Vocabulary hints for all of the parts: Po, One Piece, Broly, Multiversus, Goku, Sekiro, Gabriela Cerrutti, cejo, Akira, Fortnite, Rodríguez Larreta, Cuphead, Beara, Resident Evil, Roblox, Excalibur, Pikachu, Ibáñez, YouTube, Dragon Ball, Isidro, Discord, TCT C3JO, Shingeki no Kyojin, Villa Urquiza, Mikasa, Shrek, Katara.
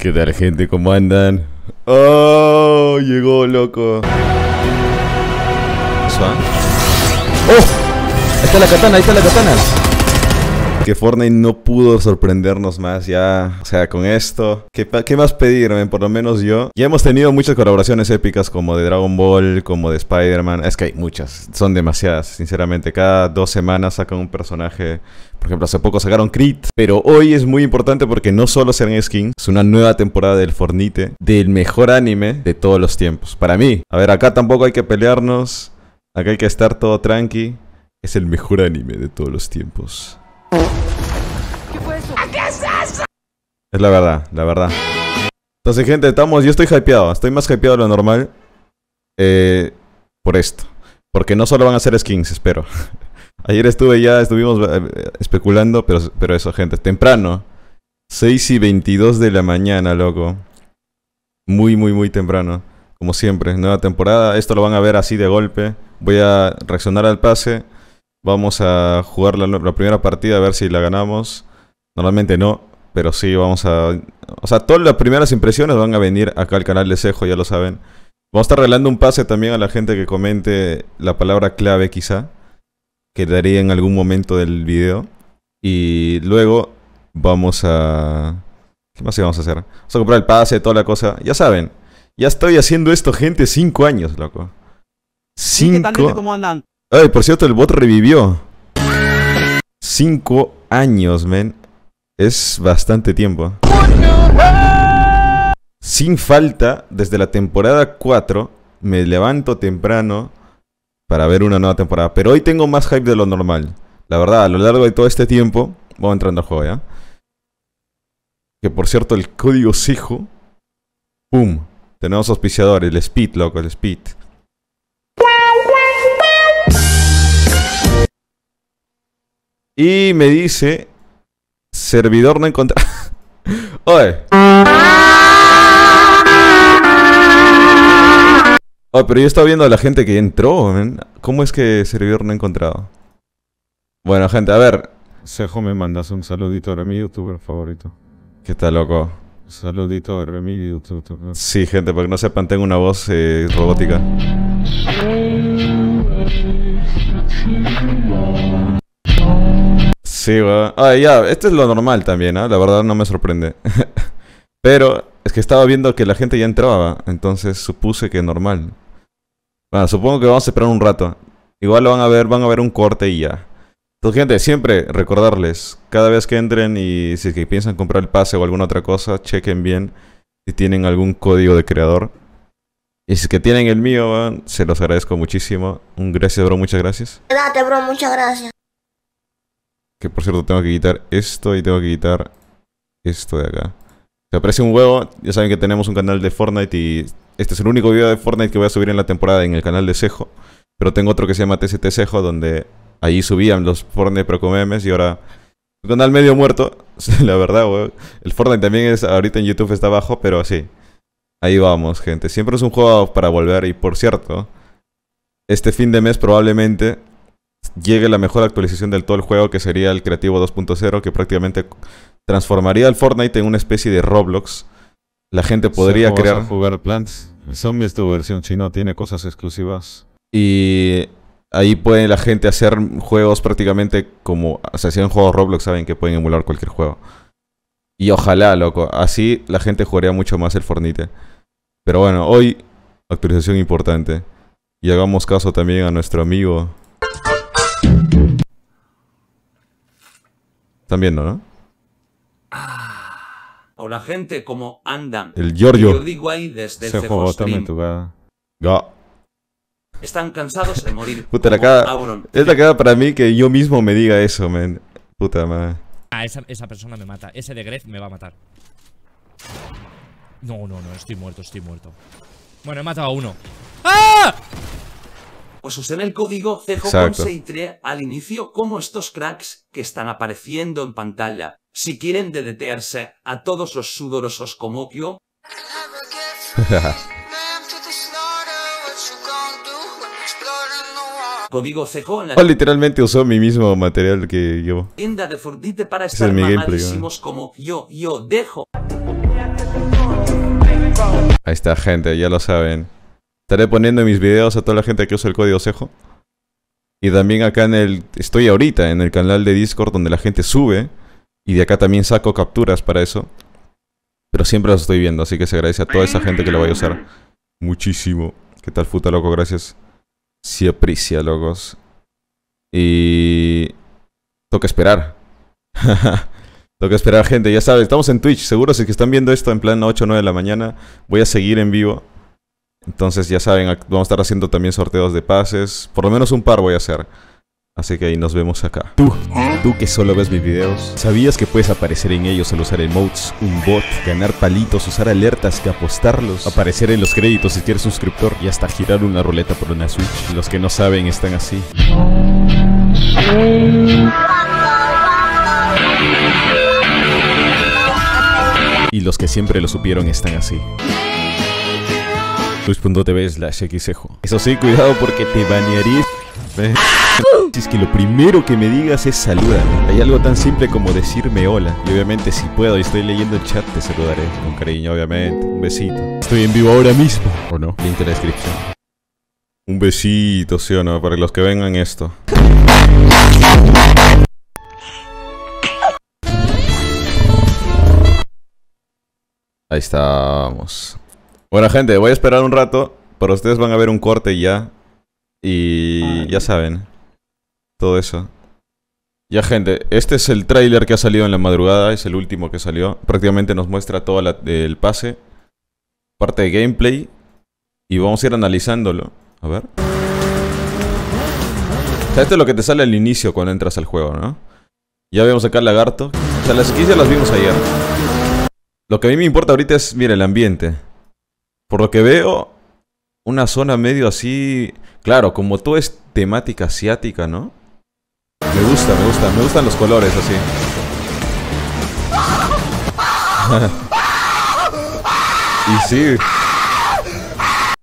¿Qué tal, gente? ¿Cómo andan? ¡Oh! Llegó, loco. ¡Oh! ¡Está la katana! ¡Ahí está la katana! Que Fortnite no pudo sorprendernos más ya, o sea, con esto. ¿Qué más pedir, man? Por lo menos yo. Ya hemos tenido muchas colaboraciones épicas como de Dragon Ball, como de Spider-Man. Es que hay muchas, son demasiadas, sinceramente. Cada 2 semanas sacan un personaje. Por ejemplo, hace poco sacaron Crit. Pero hoy es muy importante porque no solo serán skins, es una nueva temporada del Fortnite, del mejor anime de todos los tiempos. Para mí, a ver, acá tampoco hay que pelearnos. Acá hay que estar todo tranqui. Es el mejor anime de todos los tiempos. ¿Qué fue eso? ¿Qué es eso? Es la verdad, la verdad. Entonces, gente, yo estoy hypeado. Estoy más hypeado de lo normal por esto. Porque no solo van a ser skins, espero. Ayer estuvimos especulando, pero eso, gente, temprano. 6:22 de la mañana, loco. Muy, muy, muy temprano. Como siempre, nueva temporada. Esto lo van a ver así de golpe. Voy a reaccionar al pase. Vamos a jugar la primera partida a ver si la ganamos. Normalmente no, pero sí vamos a... O sea, todas las primeras impresiones van a venir acá al canal de Sejo, ya lo saben. Vamos a estar regalando un pase también a la gente que comente la palabra clave quizá, que daré en algún momento del video. Y luego vamos a... ¿Qué más vamos a hacer? Vamos a comprar el pase, toda la cosa. Ya saben, ya estoy haciendo esto, gente, 5 años, loco. 5... ¿Qué tal, gente? ¿Cómo andan? Ay, por cierto, el bot revivió. 5 años, men. Es bastante tiempo. Sin falta, desde la temporada 4, me levanto temprano para ver una nueva temporada. Pero hoy tengo más hype de lo normal. La verdad, a lo largo de todo este tiempo... Vamos entrando al juego, ¿ya? Que por cierto, el código Sejo... ¡Pum! Tenemos auspiciador, el Speed, loco, el Speed. Y me dice... Servidor no encontrado... Oye. Oye, pero yo estaba viendo a la gente que entró, man. ¿Cómo es que servidor no encontrado? Bueno, gente, a ver. Sejo, me mandas un saludito a mi youtuber favorito. ¿Qué tal, loco? Un saludito a mi youtuber. Sí, gente, para que no sepan, tengo una voz robótica. Sí, weón. Ah, ya, esto es lo normal también, ¿eh? La verdad no me sorprende. Pero es que estaba viendo que la gente ya entraba, entonces supuse que normal. Bueno, supongo que vamos a esperar un rato. Igual lo van a ver un corte y ya. Entonces, gente, siempre recordarles, cada vez que entren y si es que piensan comprar el pase o alguna otra cosa, chequen bien si tienen algún código de creador. Y si es que tienen el mío, weón, se los agradezco muchísimo. Un gracias, bro, muchas gracias. Date, bro, muchas gracias. Que por cierto tengo que quitar esto y tengo que quitar esto de acá. Si aparece un huevo, ya saben que tenemos un canal de Fortnite y este es el único video de Fortnite que voy a subir en la temporada en el canal de Sejo. Pero tengo otro que se llama TCT C3JO donde ahí subían los Fortnite pero con memes y ahora... El canal medio muerto, la verdad, huevo. El Fortnite también es, ahorita en YouTube está abajo, pero sí. Ahí vamos, gente. Siempre es un juego para volver y por cierto, este fin de mes probablemente... Llegue la mejor actualización del todo el juego, que sería el Creativo 2.0, que prácticamente transformaría al Fortnite en una especie de Roblox. La gente podría crear... jugar Plants. Zombies, tu versión chino tiene cosas exclusivas. Y ahí puede la gente hacer juegos prácticamente como... O sea, si han jugado Roblox saben que pueden emular cualquier juego. Y ojalá, loco. Así la gente jugaría mucho más el Fortnite. Pero bueno, hoy actualización importante. Y hagamos caso también a nuestro amigo... Están viendo, ¿no? Hola, gente, ¿cómo andan? El Giorgio. Yo digo ahí desde el Sejo Stream. Están cansados de morir. Puta, la cara. Es la cara para mí que yo mismo me diga eso, man. Puta madre. Ah, esa persona me mata. Ese de Gref me va a matar. No, no, no, estoy muerto, estoy muerto. Bueno, he matado a uno. ¡Ah! Pues usen el código CEJO3 al inicio como estos cracks que están apareciendo en pantalla. Si quieren dedetearse a todos los sudorosos como yo. Código CEJO en la... Literalmente usó mi mismo material que yo. Tienda de Fortnite para estar mamadísimos como yo dejo. Ahí está, gente, ya lo saben. Estaré poniendo en mis videos a toda la gente que usa el código CEJO. Y también acá en el... Estoy ahorita en el canal de Discord donde la gente sube. Y de acá también saco capturas para eso. Pero siempre los estoy viendo, así que se agradece a toda esa gente que lo vaya a usar. Muchísimo. ¿Qué tal, Futa, loco? Gracias. Sí, aprecia, locos. Y... toca esperar. Toca esperar, gente. Ya sabes, estamos en Twitch. Seguro si es que están viendo esto en plan 8 o 9 de la mañana. Voy a seguir en vivo. Entonces, ya saben, vamos a estar haciendo también sorteos de pases. Por lo menos un par voy a hacer. Así que ahí nos vemos acá. Tú que solo ves mis videos, ¿sabías que puedes aparecer en ellos al usar emotes, un bot, ganar palitos, usar alertas, que apostarlos, aparecer en los créditos si eres suscriptor y hasta girar una ruleta por una Switch? Los que no saben están así. Y los que siempre lo supieron están así. Twitch.tv/xcejo. Eso sí, cuidado porque te banearías. Si es que lo primero que me digas es salúdame. Hay algo tan simple como decirme hola. Y obviamente si puedo y estoy leyendo el chat te saludaré con cariño, obviamente. Un besito. Estoy en vivo ahora mismo. ¿O no? Link en la descripción. Un besito, sí o no, para los que vengan esto. Ahí estamos. Bueno, gente, voy a esperar un rato, pero ustedes van a ver un corte ya. Y ya saben todo eso. Ya, gente, este es el tráiler que ha salido en la madrugada. Es el último que salió. Prácticamente nos muestra todo el pase, parte de gameplay. Y vamos a ir analizándolo. A ver, o sea, esto es lo que te sale al inicio cuando entras al juego, ¿no? Ya vemos acá el lagarto. O sea, las skins ya las vimos ayer. Lo que a mí me importa ahorita es, mira, el ambiente. Por lo que veo, una zona medio así... Claro, como todo es temática asiática, ¿no? Me gusta, me gusta. Me gustan los colores, así. Y sí.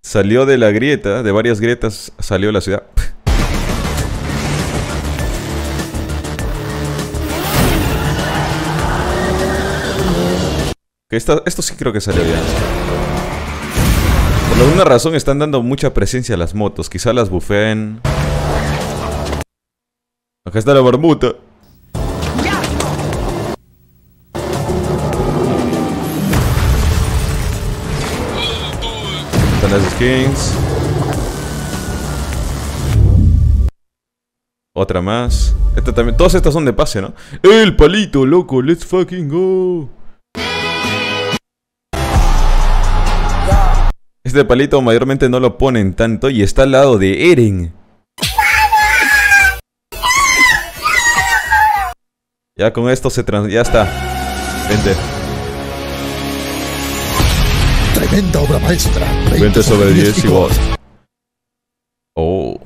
Salió de la grieta. De varias grietas salió la ciudad. Esto sí creo que salió bien. Por alguna razón están dando mucha presencia a las motos. Quizá las bufeen. Acá está la marmuta. Están las skins. Otra más. Esta también. Todas estas son de pase, ¿no? El palito, loco. Let's fucking go. Este palito mayormente no lo ponen tanto y está al lado de Eren. Ya con esto ya está. Vente. Tremenda obra maestra. 20 sobre 10 y vos. Oh.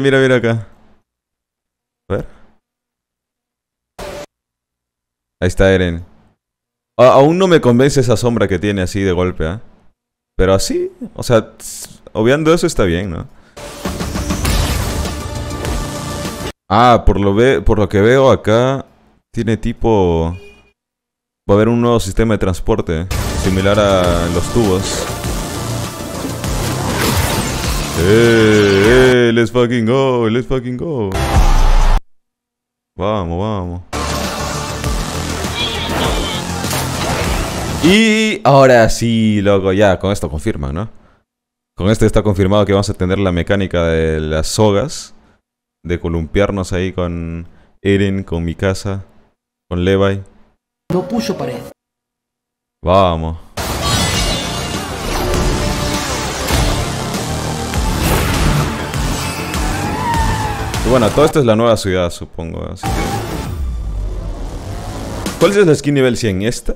Mira, mira acá. A ver. Ahí está Eren. Aún no me convence esa sombra que tiene así de golpe, ¿eh? Pero así, o sea, obviando eso está bien, ¿no? Ah, por lo que veo acá, tiene tipo... Va a haber un nuevo sistema de transporte, similar a los tubos. Let's fucking go, let's fucking go. Vamos, vamos. Y ahora sí, loco, ya, con esto confirma, ¿no? Con esto está confirmado que vamos a tener la mecánica de las sogas. De columpiarnos ahí con Eren, con Mikasa, con Levi. No puso pared. Vamos. Y bueno, todo esto es la nueva ciudad, supongo, así que... ¿Cuál es la skin nivel 100? ¿Esta?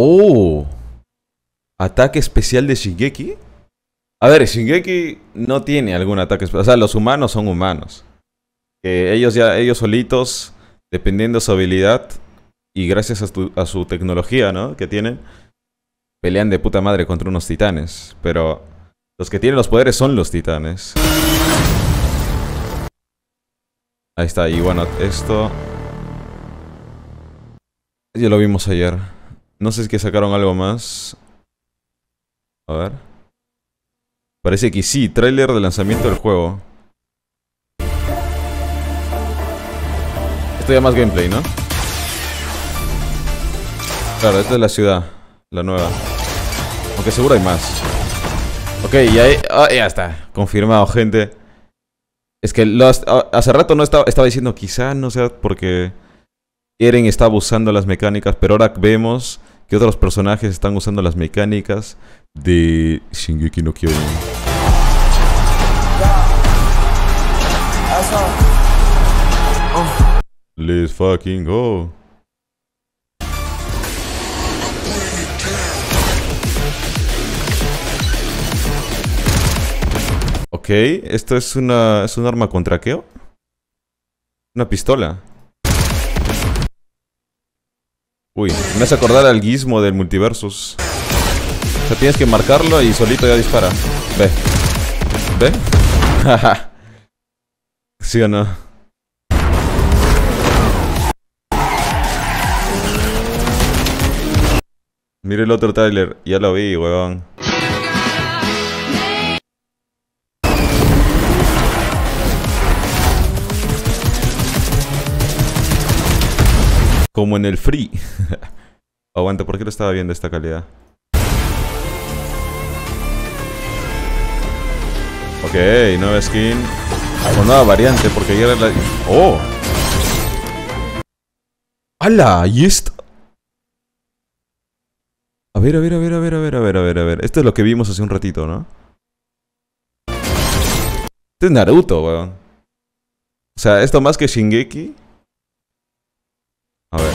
¡Oh! ¿Ataque especial de Shingeki? A ver, Shingeki no tiene algún ataque especial. O sea, los humanos son humanos. Ellos solitos, dependiendo de su habilidad y gracias a su tecnología, ¿no? Que tienen, pelean de puta madre contra unos titanes. Pero los que tienen los poderes son los titanes. Ahí está, y bueno, esto... ya lo vimos ayer. No sé si es que sacaron algo más. A ver. Parece que sí, tráiler de lanzamiento del juego. Esto ya más gameplay, ¿no? Claro, esta es la ciudad, la nueva. Aunque seguro hay más. Ok, y ahí, oh, ya está. Confirmado, gente. Es que hace rato no estaba diciendo quizá, no sea porque Eren está abusando de las mecánicas, pero ahora vemos que otros personajes están usando las mecánicas de Shingeki no Kyojin. Let's fucking go. Ok, esto es un arma con traqueo. Una pistola. Uy, me hace acordar al gizmo del Multiversus. O sea, tienes que marcarlo y solito ya dispara. Ve. ¿Ve? ¿Sí o no? Mira el otro tráiler. Ya lo vi, huevón. Como en el free. Aguanta, ¿por qué lo estaba viendo esta calidad? Ok, nueva skin. Con nueva variante, porque ayer era la... ¡Oh! ¡Hala! ¿Y esto? A ver, a ver, a ver, a ver, a ver, a ver, a ver, a ver. Esto es lo que vimos hace un ratito, ¿no? Este es Naruto, weón. O sea, esto más que Shingeki... A ver.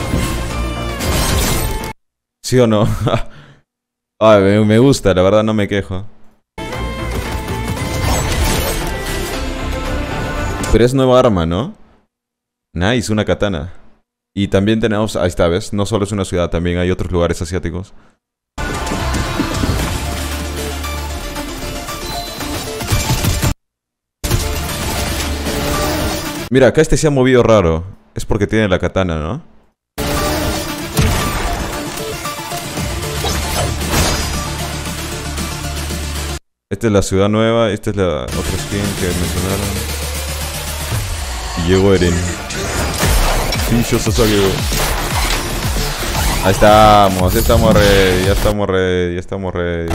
¿Sí o no? Ay, me gusta, la verdad no me quejo. Pero es nueva arma, ¿no? Nice, una katana. Y también tenemos... Ahí está, ¿ves? No solo es una ciudad, también hay otros lugares asiáticos. Mira, acá este se ha movido raro. Es porque tiene la katana, ¿no? Esta es la ciudad nueva, esta es la otra skin que mencionaron. Y llegó Eren. Ahí estamos, ya estamos ready, ya estamos ready, ya estamos ready.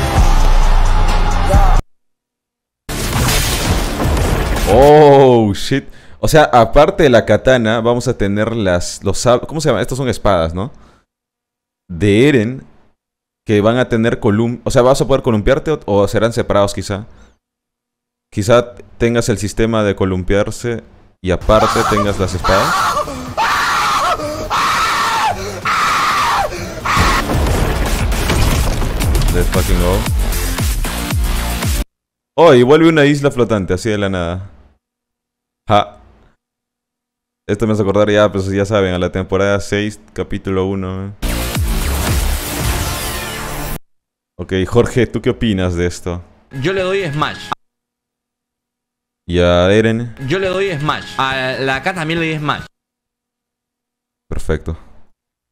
Oh, shit. O sea, aparte de la katana, vamos a tener los ¿cómo se llama? Estos son espadas, ¿no? De Eren. Que van a tener o sea, vas a poder columpiarte o serán separados quizá. Quizá tengas el sistema de columpiarse y aparte tengas las espadas. Let's fucking go. Oh, y vuelve una isla flotante, así de la nada. Ja. Esto me hace acordar ya, pues ya saben, a la temporada 6, capítulo 1, Ok, Jorge, ¿tú qué opinas de esto? Yo le doy Smash. ¿Y a Eren? Yo le doy Smash. A la K también le doy Smash. Perfecto.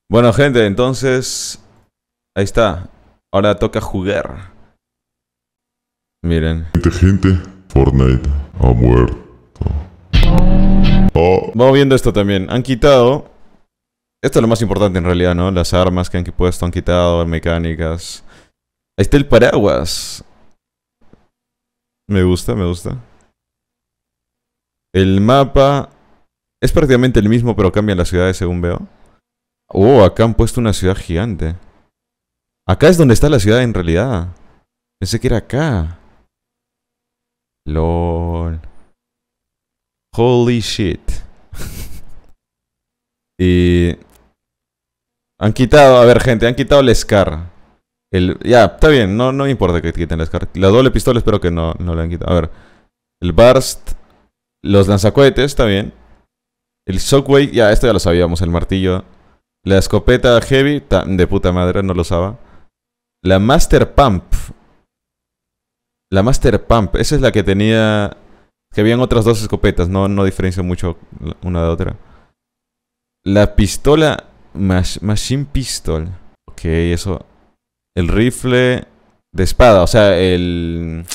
Bueno, gente, entonces... ahí está. Ahora toca jugar. Miren. Gente, Fortnite ha muerto. Oh. Vamos viendo esto también. Han quitado... esto es lo más importante en realidad, ¿no? Las armas que han puesto, han quitado, mecánicas... ahí está el paraguas. Me gusta, me gusta. El mapa es prácticamente el mismo, pero cambian las ciudades según veo. Oh, acá han puesto una ciudad gigante. Acá es donde está la ciudad en realidad. Pensé que era acá. LOL. Holy shit. Y... han quitado, a ver gente, han quitado el Scar. Ya, está bien, no me importa que quiten las cartas. La doble pistola espero que no la han quitado. A ver, el burst. Los lanzacohetes, está bien. El shockwave, ya, esto ya lo sabíamos. El martillo. La escopeta heavy, de puta madre, no lo usaba. La master pump. La master pump, esa es la que tenía Que habían otras dos escopetas, no diferencia mucho una de otra. La pistola... Machine Pistol. Ok, eso... El rifle de espada, o sea, el...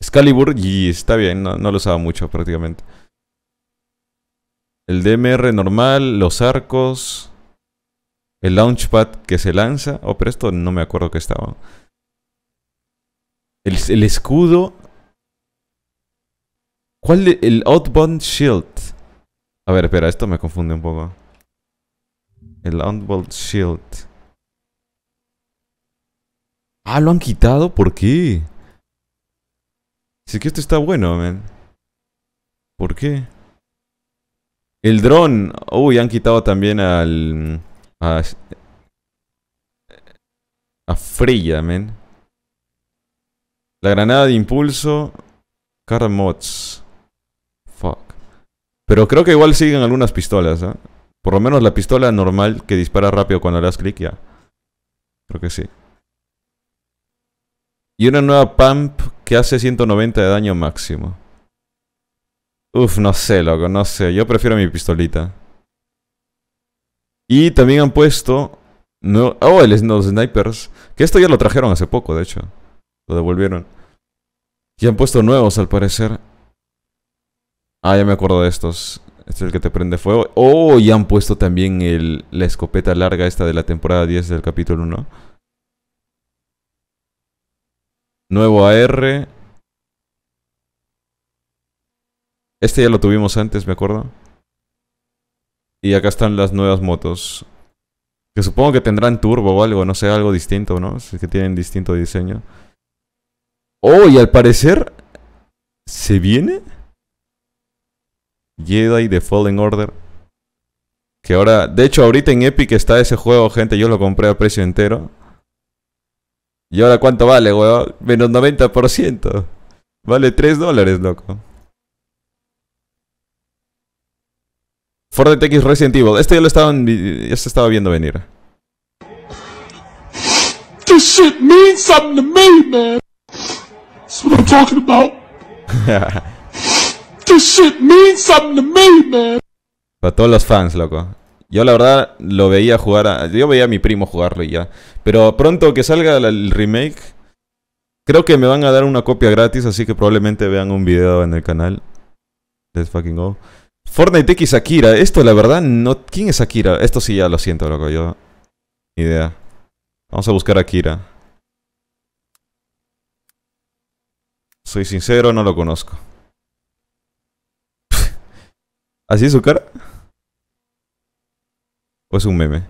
Excalibur, y está bien, no lo usaba mucho prácticamente. El DMR normal, los arcos... El launchpad que se lanza... Oh, pero esto no me acuerdo que estaba. El escudo... ¿Cuál? El Outbound Shield. A ver, espera, esto me confunde un poco. El Outbound Shield. Ah, lo han quitado, ¿por qué? Sí que esto está bueno, man. ¿Por qué? El dron. Uy, han quitado también al... A Freya, men. La granada de impulso. Car mods. Fuck. Pero creo que igual siguen algunas pistolas, ¿eh? Por lo menos la pistola normal que dispara rápido cuando le das clic, ya. Creo que sí. Y una nueva pump que hace 190 de daño máximo. Uf, no sé, loco, no sé. Yo prefiero mi pistolita. Y también han puesto... No, oh, los snipers. Que esto ya lo trajeron hace poco, de hecho. Lo devolvieron. Y han puesto nuevos, al parecer. Ah, ya me acuerdo de estos. Este es el que te prende fuego. Oh, y han puesto también la escopeta larga esta de la temporada 10 del capítulo 1. Nuevo AR. Este ya lo tuvimos antes, me acuerdo. Y acá están las nuevas motos. Que supongo que tendrán turbo o algo, no sé, algo distinto, ¿no? Es que tienen distinto diseño. Oh, y al parecer... ¿Se viene? Jedi The Fallen Order. Que ahora... De hecho, ahorita en Epic está ese juego, gente. Yo lo compré a precio entero. ¿Y ahora cuánto vale, weón? Menos 90%. Vale $3, loco. Fortnite X Resident Evil. Este ya se estaba viendo venir. This shit means something to me, man. That's what I'm talking about. This shit means something to me, man. Para todos los fans, loco. Yo la verdad lo veía jugar yo veía a mi primo jugarlo y ya. Pero pronto que salga el remake, creo que me van a dar una copia gratis, así que probablemente vean un video en el canal. Let's fucking go. Fortnite X Akira, esto la verdad no... ¿Quién es Akira? Esto sí ya lo siento, loco, yo... Ni idea. Vamos a buscar a Akira. Soy sincero, no lo conozco. ¿Así es su cara? ¿O es un meme?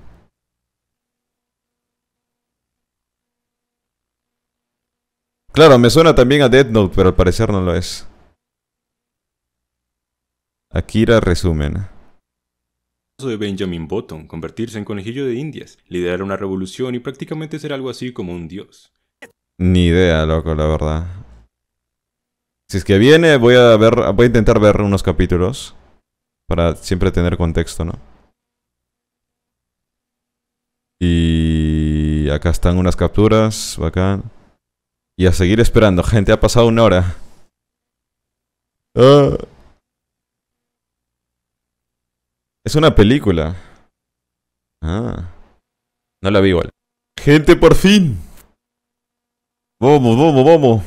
Claro, me suena también a Death Note, pero al parecer no lo es. Akira resumen. De Benjamin Button, convertirse en conejillo de indias, liderar una revolución y prácticamente ser algo así como un dios. Ni idea, loco, la verdad. Si es que viene, voy a intentar ver unos capítulos para siempre tener contexto, ¿no? Y acá están unas capturas, bacán. Y a seguir esperando, gente, ha pasado una hora. Es una película. Ah. No la vi igual. Gente, por fin. Vamos. Vamos,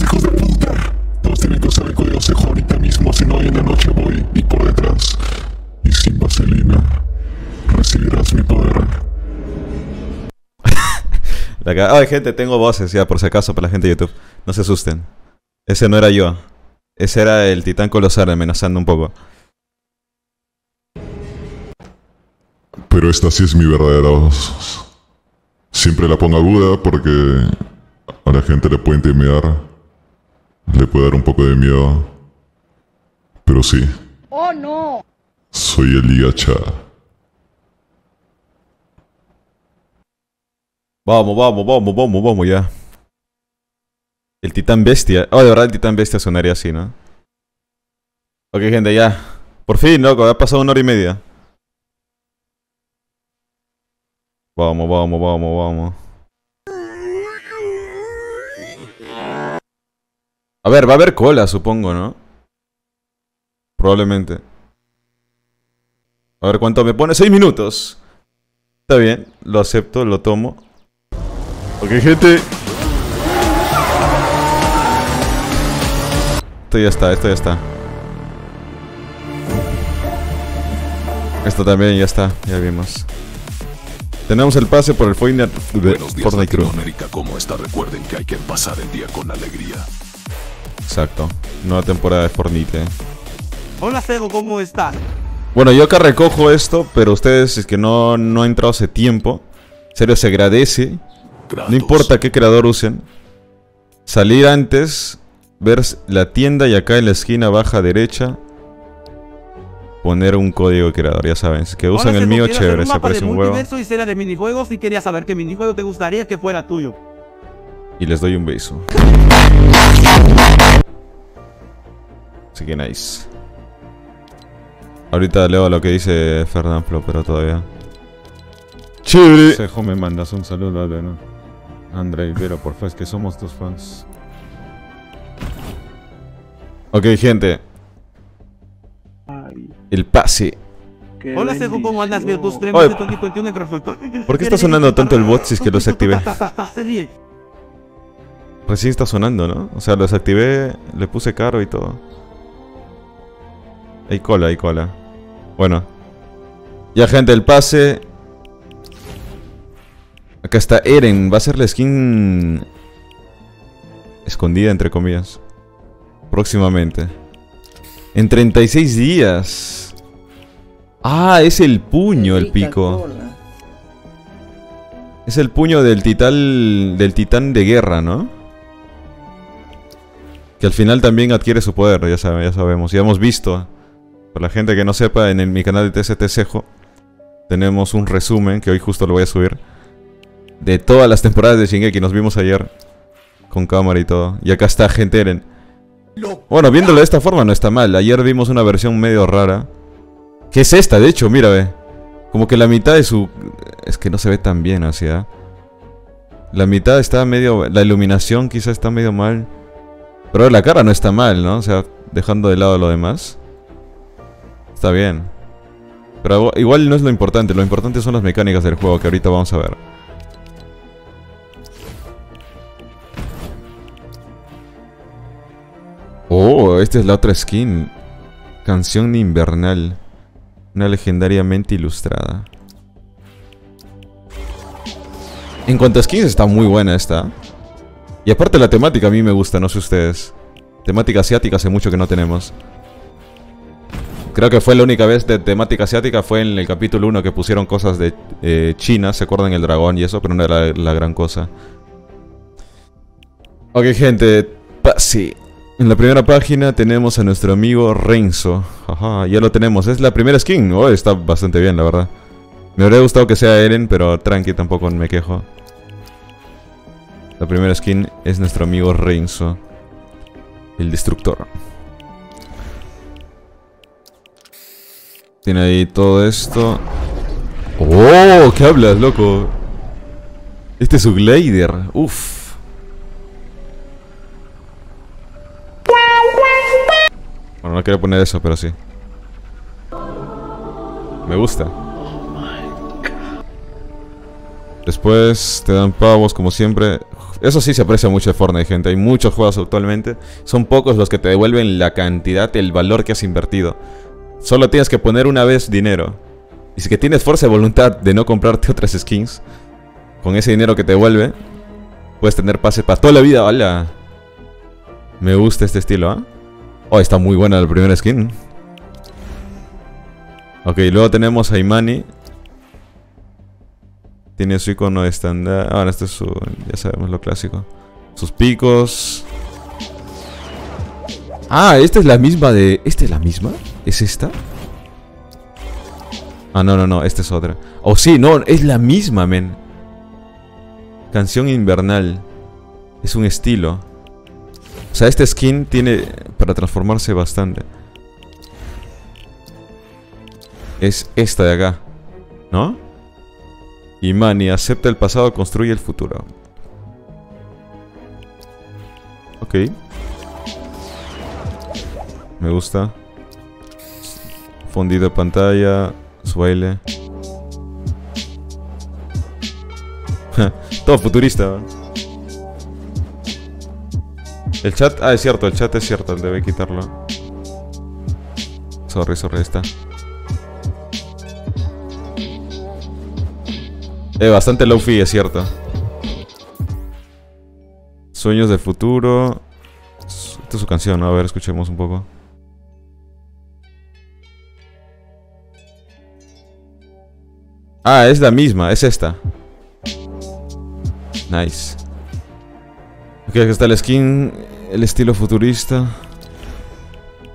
hijos de puta. Todos tienen que usar el código CJ ahorita mismo. Si no, hoy en la noche voy y por detrás. Y sin vaselina recibirás mi poder. Ay, gente, tengo voces ya, por si acaso, para la gente de YouTube. No se asusten. Ese no era yo. Ese era el titán colosal amenazando un poco. Pero esta sí es mi verdadera voz. Siempre la pongo aguda porque a la gente le puede intimidar. Le puede dar un poco de miedo. Pero sí. ¡Oh, no! Soy el Ligacha. Vamos ya. El titán bestia. Oh, de verdad el titán bestia sonaría así, ¿no? Ok, gente, ya. Por fin, loco, ha pasado una hora y media. Vamos. A ver, va a haber cola, supongo, ¿no? Probablemente. A ver, ¿cuánto me pone? 6 minutos. Está bien, lo acepto, lo tomo. Ok, gente. Esto ya está, esto ya está. Esto también ya está, ya vimos. Tenemos el pase por el Fortnite. Buenos días, Fortnite Latinoamérica, ¿cómo está? Recuerden que hay que pasar el día con alegría. Exacto, nueva temporada de Fortnite. Hola Cego, ¿cómo estás? Bueno, yo acá recojo esto, pero ustedes es que no han entrado hace tiempo. En serio, se agradece. Kratos. No importa qué creador usen. Salir antes, ver la tienda y acá en la esquina baja derecha poner un código de creador, ya saben, que usan el mío, chévere, se aparece un huevo. Y será de minijuegos y quería saber qué minijuego te gustaría que fuera tuyo. Y les doy un beso. Así que nice. Ahorita leo lo que dice Fernanflo, pero todavía. Chévere. Sejo, me mandas un saludo, dale, ¿no? André, pero porfa, es que somos tus fans. Ok, gente. El pase. Hola, Sejo, ¿cómo andas? ¿Por qué está sonando tanto el bot si es que lo desactivé? Recién está sonando, ¿no? O sea, lo desactivé, le puse caro y todo. Hay cola, hay cola. Bueno. Ya, gente, el pase. Acá está Eren. Va a ser la skin escondida, entre comillas. Próximamente. En 36 días. Ah, es el puño, el pico. Es el puño del titán de guerra, ¿no? Que al final también adquiere su poder, ya sabemos. Ya hemos visto. Para la gente que no sepa, en mi canal de TCT C3JO tenemos un resumen, que hoy justo lo voy a subir, de todas las temporadas de Shingeki. Nos vimos ayer con cámara y todo. Y acá está, gente, Eren. Bueno, viéndolo de esta forma no está mal. Ayer vimos una versión medio rara, que es esta, de hecho, mira, ve. Como que la mitad de su... Es que no se ve tan bien, así, ¿eh? La mitad está medio... La iluminación quizá está medio mal, pero la cara no está mal, ¿no? O sea, dejando de lado lo demás, está bien. Pero igual no es lo importante. Lo importante son las mecánicas del juego, que ahorita vamos a ver. Oh, esta es la otra skin. Canción invernal. Una legendariamente ilustrada. En cuanto a skins, está muy buena esta. Y aparte la temática a mí me gusta, no sé ustedes. Temática asiática hace mucho que no tenemos. Creo que fue la única vez de temática asiática. Fue en el capítulo 1 que pusieron cosas de China. ¿Se acuerdan? El dragón y eso, pero no era la gran cosa. Ok, gente. Sí. En la primera página tenemos a nuestro amigo Renzo. Ajá, ya lo tenemos. Es la primera skin. Oh, está bastante bien, la verdad. Me habría gustado que sea Eren, pero tranqui, tampoco me quejo. La primera skin es nuestro amigo Renzo, el destructor. Tiene ahí todo esto. ¡Oh! ¿Qué hablas, loco? Este es su glider. Uff. Bueno, no quiero poner eso, pero sí. Me gusta. Después te dan pavos, como siempre. Eso sí se aprecia mucho de Fortnite, gente. Hay muchos juegos actualmente. Son pocos los que te devuelven la cantidad, el valor que has invertido. Solo tienes que poner una vez dinero. Y si que tienes fuerza de voluntad de no comprarte otras skins, con ese dinero que te devuelve, puedes tener pase para toda la vida. ¡Hala! Me gusta este estilo, ¿ah? ¿Eh? Oh, está muy buena la primera skin. Ok, luego tenemos a Imani. Tiene su icono estándar. Ahora, este es su... Ya sabemos lo clásico. Sus picos. Ah, esta es la misma de... ¿Esta es la misma? ¿Es esta? Ah, no. Esta es otra. Oh, sí, no. Es la misma, men. Canción invernal. Es un estilo. O sea, este skin tiene para transformarse bastante. Es esta de acá, ¿no? Imani, acepta el pasado, construye el futuro. Ok. Me gusta. Fondido de pantalla, su baile. Todo futurista, ¿verdad? El chat, ah, es cierto, el chat es cierto, el debe quitarlo. Sorry, está. Bastante low fee, es cierto. Sueños del futuro. Esta es su canción, ¿no? A ver, escuchemos un poco. Ah, es la misma, es esta. Nice. Ok, aquí está el skin, el estilo futurista.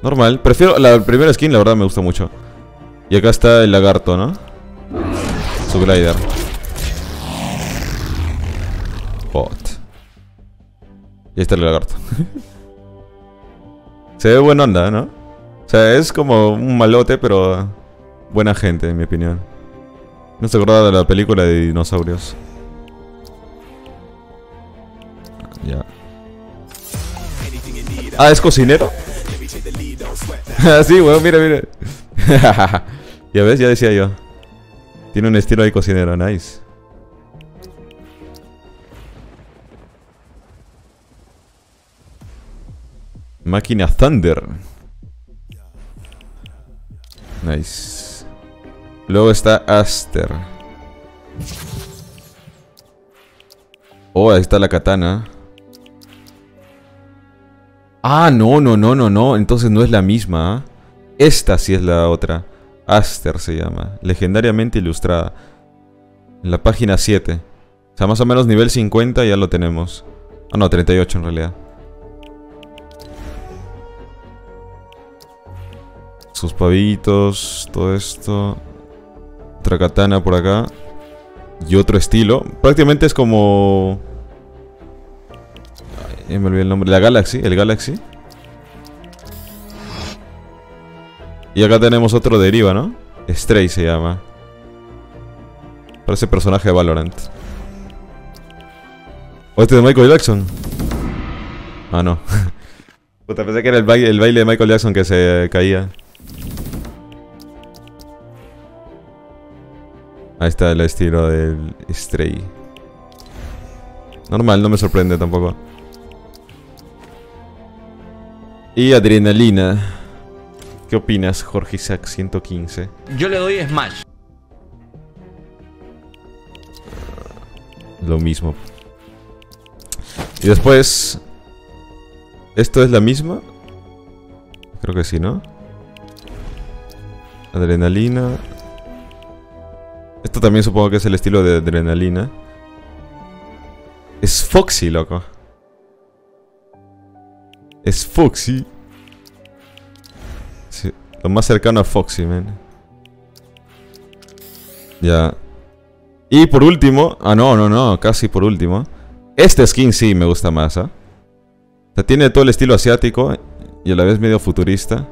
Normal, prefiero la primera skin, la verdad me gusta mucho. Y acá está el lagarto, ¿no? Su glider. Bot. Y ahí está el lagarto. Se ve buena onda, ¿no? O sea, es como un malote, pero buena gente, en mi opinión. No se acordaba de la película de dinosaurios. Ya. Ah, ¿es cocinero? Ah, sí, weón, mira, mira. Ya ves, ya decía yo. Tiene un estilo ahí cocinero, nice. Máquina Thunder. Nice. Luego está Aster. Oh, ahí está la katana. Ah, no. Entonces no es la misma. Esta sí es la otra. Aster se llama. Legendariamente ilustrada. En la página 7. O sea, más o menos nivel 50 ya lo tenemos. Ah, no, 38 en realidad. Sus pavitos, todo esto. Otra katana por acá. Y otro estilo. Prácticamente es como... Ay, me olvidé el nombre. La Galaxy, el Galaxy. Y acá tenemos otro deriva, ¿no? Stray se llama. Parece personaje de Valorant. ¿O este de Michael Jackson? Ah, no. Puta, pensé que era el baile de Michael Jackson que se caía. Ahí está el estilo del Stray. Normal, no me sorprende tampoco. Y adrenalina. ¿Qué opinas, Jorge Isaac 115? Yo le doy Smash. Lo mismo. Y después... ¿Esto es la misma? Creo que sí, ¿no? Adrenalina... Esto también supongo que es el estilo de adrenalina. Es Foxy, loco. Es Foxy. Sí, lo más cercano a Foxy, man. Ya. Y por último... Ah, no. Casi por último. Este skin sí me gusta más, ¿eh? O sea, tiene todo el estilo asiático y a la vez medio futurista.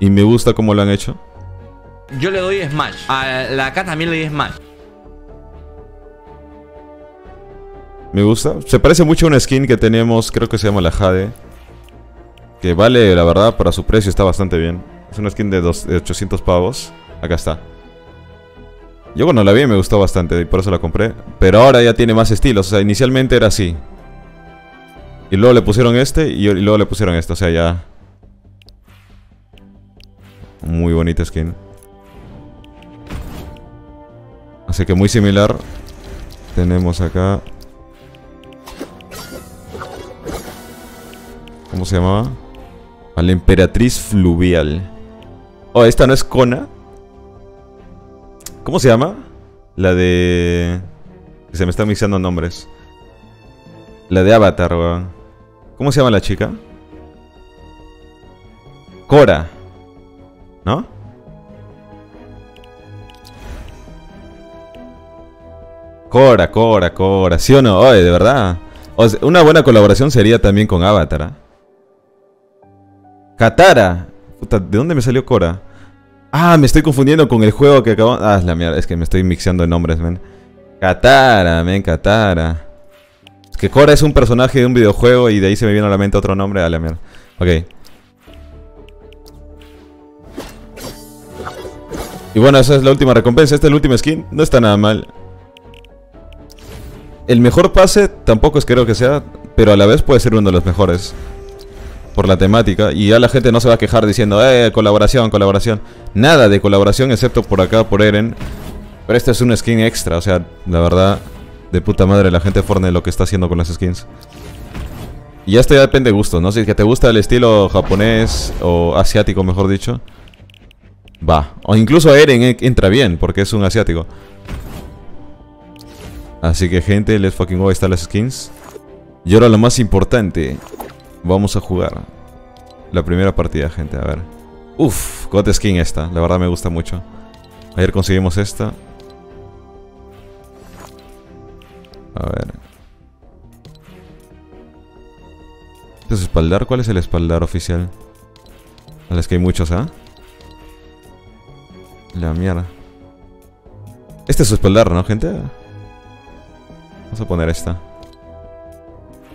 Y me gusta cómo lo han hecho. Yo le doy Smash. A la K también le doy Smash. Me gusta. Se parece mucho a una skin que tenemos, creo que se llama la Jade. Que vale, la verdad, para su precio está bastante bien. Es una skin de 800 pavos. Acá está. Yo cuando la vi me gustó bastante y por eso la compré. Pero ahora ya tiene más estilos. O sea, inicialmente era así. Y luego le pusieron este y luego le pusieron esto. O sea, ya... Muy bonita skin. Así que muy similar. Tenemos acá... ¿Cómo se llamaba? A la Emperatriz Fluvial. Oh, esta no es Kona. ¿Cómo se llama? La de... Se me están mixando nombres. La de Avatar, weón. ¿Cómo se llama la chica? Korra. ¿No? Korra, ¿sí o no? Oye, de verdad. O sea, una buena colaboración sería también con Avatar, ¿eh? Katara. Puta, ¿de dónde me salió Korra? Ah, me estoy confundiendo con el juego que acabamos... Ah, es la mierda, es que me estoy mixeando de nombres, men. Katara, men, Katara. Es que Korra es un personaje de un videojuego y de ahí se me vino a la mente otro nombre. Ah, la mierda. Ok. Y bueno, esa es la última recompensa. Este es el último skin. No está nada mal. El mejor pase tampoco es creo que sea, pero a la vez puede ser uno de los mejores por la temática. Y ya la gente no se va a quejar diciendo colaboración, colaboración. Nada de colaboración excepto por acá, por Eren. Pero este es un skin extra, o sea, la verdad, de puta madre la gente de Fortnite lo que está haciendo con las skins. Y esto ya depende de gusto, ¿no? Si es que te gusta el estilo japonés o asiático, mejor dicho, va. O incluso Eren entra bien, porque es un asiático. Así que, gente, let's fucking go. Ahí están las skins. Y ahora lo más importante, vamos a jugar la primera partida, gente, a ver. Uff, got skin esta, la verdad me gusta mucho. Ayer conseguimos esta. A ver. ¿Este es espaldar? ¿Cuál es el espaldar oficial? A las que hay muchos, ¿ah? La mierda. Este es su espaldar, ¿no, gente? Vamos a poner esta.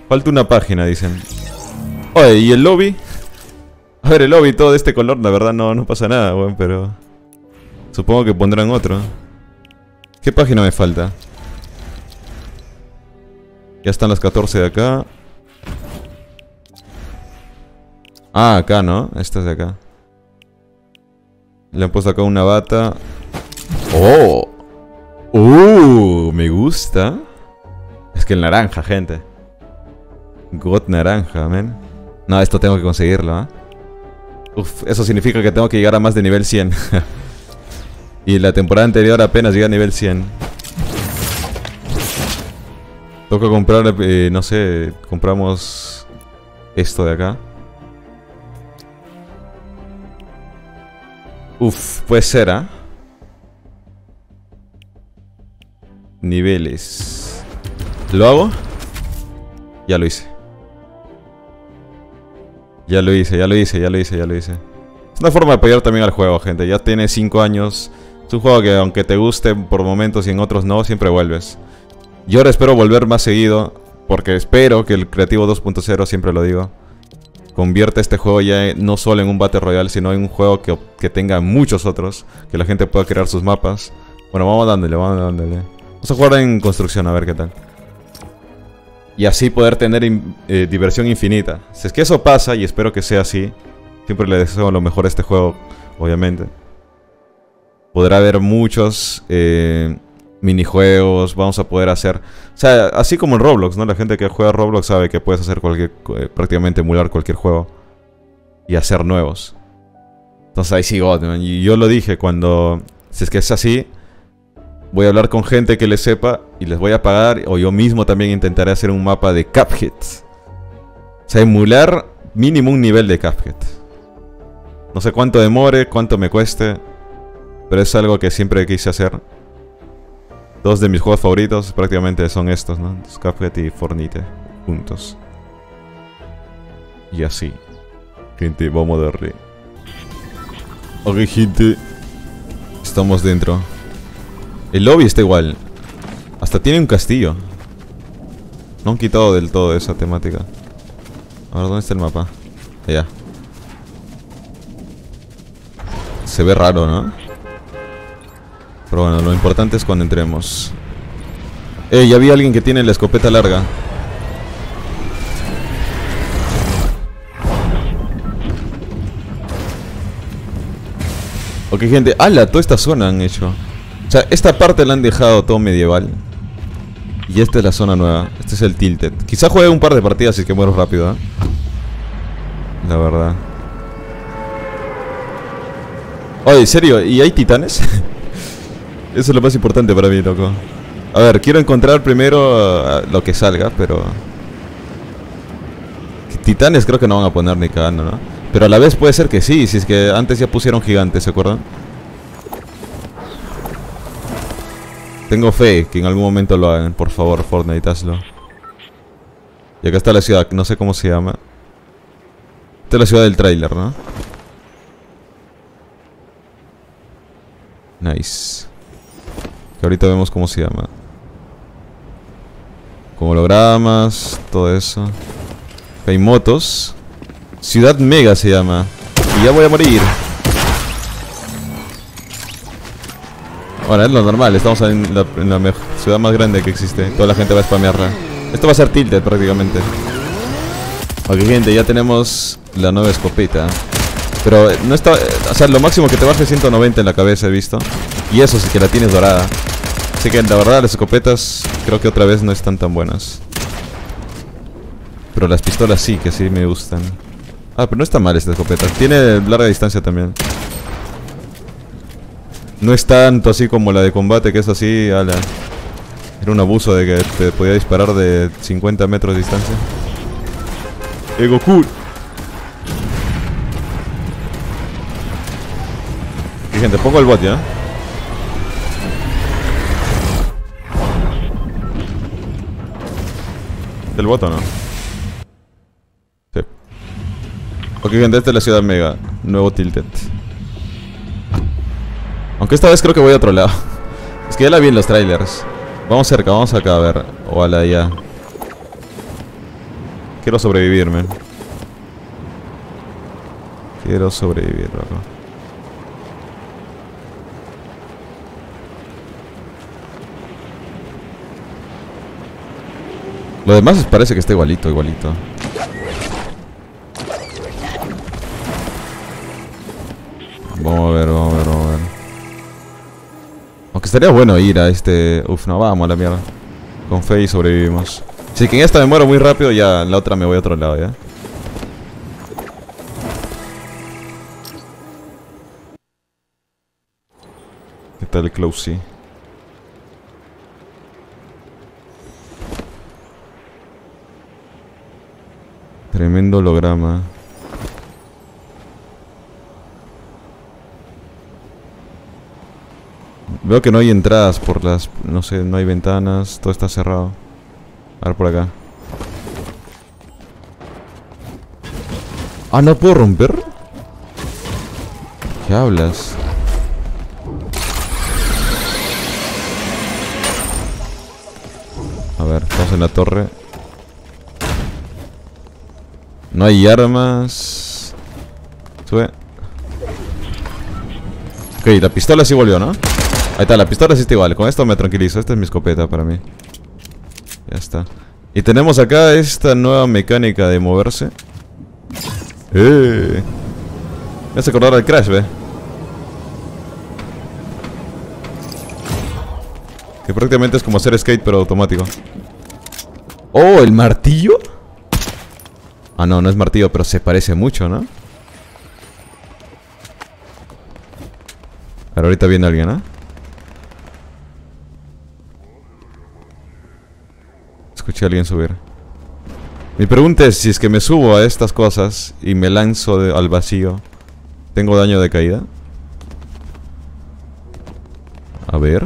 Falta una página, dicen. Oye, ¿y el lobby? A ver, el lobby todo de este color, la verdad no pasa nada, weón, pero... supongo que pondrán otro. ¿Qué página me falta? Ya están las 14 de acá. Ah, acá, ¿no? Esta es de acá. Le han puesto acá una bata. ¡Oh! Me gusta. Es que el naranja, gente. God naranja, men. No, esto tengo que conseguirlo, ¿eh? Uf, eso significa que tengo que llegar a más de nivel 100. Y la temporada anterior apenas llegué a nivel 100. Toca comprar, no sé, compramos esto de acá. Uf, puede ser, ¿ah? Niveles. ¿Lo hago? Ya lo hice. Ya lo hice. Es una forma de apoyar también al juego, gente. Ya tiene 5 años. Es un juego que aunque te guste por momentos y en otros no, siempre vuelves. Yo ahora espero volver más seguido, porque espero que el Creativo 2.0, siempre lo digo, convierte este juego ya no solo en un Battle Royale, sino en un juego que tenga muchos otros, que la gente pueda crear sus mapas. Bueno, vamos dándole. Vamos a jugar en construcción, a ver qué tal. Y así poder tener diversión infinita. Si es que eso pasa, y espero que sea así, siempre le deseo lo mejor a este juego, obviamente. Podrá haber muchos minijuegos, vamos a poder hacer... O sea, así como en Roblox, ¿no? La gente que juega Roblox sabe que puedes hacer cualquier... prácticamente emular cualquier juego y hacer nuevos. Entonces ahí sí, Godman. Y yo lo dije cuando... Si es que es así, voy a hablar con gente que le sepa y les voy a pagar. O yo mismo también intentaré hacer un mapa de Cuphead. O sea, emular mínimo un nivel de Cuphead. No sé cuánto demore, cuánto me cueste, pero es algo que siempre quise hacer. Dos de mis juegos favoritos prácticamente son estos, ¿no? Cuphead y Fortnite juntos. Y así. Gente, vamos a darle. Ok, gente. Estamos dentro. El lobby está igual. Hasta tiene un castillo. No han quitado del todo esa temática. A ver, ¿dónde está el mapa? Allá. Se ve raro, ¿no? Pero bueno, lo importante es cuando entremos. Ya vi a alguien que tiene la escopeta larga. Ok, gente. ¡Hala! Toda esta zona han hecho. O sea, esta parte la han dejado todo medieval. Y esta es la zona nueva. Este es el Tilted. Quizá juegue un par de partidas y que muero rápido, ¿eh? La verdad. Oye, ¿en serio? ¿Y hay titanes? Eso es lo más importante para mí, loco. A ver, quiero encontrar primero lo que salga, pero... Titanes creo que no van a poner ni cagando, ¿no? Pero a la vez puede ser que sí, si es que antes ya pusieron gigantes, ¿se acuerdan? Tengo fe que en algún momento lo hagan, por favor, Fortnite, hazlo. Y acá está la ciudad, no sé cómo se llama. Esta es la ciudad del tráiler, ¿no? Nice. Ahorita vemos cómo se llama. Con hologramas, todo eso. Hay motos. Ciudad Mega se llama. Y ya voy a morir. Ahora es lo normal, estamos en la ciudad más grande que existe. Toda la gente va a spamearla. Esto va a ser tilted prácticamente. Ok, gente, ya tenemos la nueva escopeta. Pero no está... O sea, lo máximo que te baje es 190 en la cabeza, he visto. Y eso sí que la tienes dorada. Así que la verdad las escopetas creo que otra vez no están tan buenas. Pero las pistolas sí, que sí me gustan. Ah, pero no está mal esta escopeta. Tiene larga distancia también. No es tanto así como la de combate, que es así, ala. Era un abuso de que te podía disparar de 50 metros de distancia. ¡Eh, Goku! Y gente, pongo el bot ya. ¿El bot o no? Ok, gente, esta es la ciudad mega. Nuevo tilted. Aunque esta vez creo que voy a otro lado. Es que ya la vi en los trailers. Vamos cerca, vamos acá, a ver. O a la allá. Quiero sobrevivir, man. Quiero sobrevivir, loco. Lo demás parece que está igualito, igualito. Vamos a ver, vamos a ver, vamos a ver. Aunque estaría bueno ir a este... Uf, no, vamos a la mierda. Con fe y sobrevivimos. Si que en esta me muero muy rápido, ya en la otra me voy a otro lado, ya. ¿Qué tal el Closey? Tremendo holograma. Veo que no hay entradas por las... No sé, no hay ventanas. Todo está cerrado. A ver por acá. Ah, ¿no puedo romper? ¿Qué hablas? A ver, estamos en la torre. No hay armas. Sube. Ok, la pistola sí volvió, ¿no? Ahí está, la pistola sí está igual. Con esto me tranquilizo. Esta es mi escopeta para mí. Ya está. Y tenemos acá esta nueva mecánica de moverse. Me hace acordar al Crash, ve. Que prácticamente es como hacer skate, pero automático. ¡Oh! ¿El martillo? Ah, no, no es martillo, pero se parece mucho, ¿no? Ahora ahorita viene alguien, ¿eh? Escuché a alguien subir. Mi pregunta es, si es que me subo a estas cosas y me lanzo al vacío, ¿tengo daño de caída? A ver.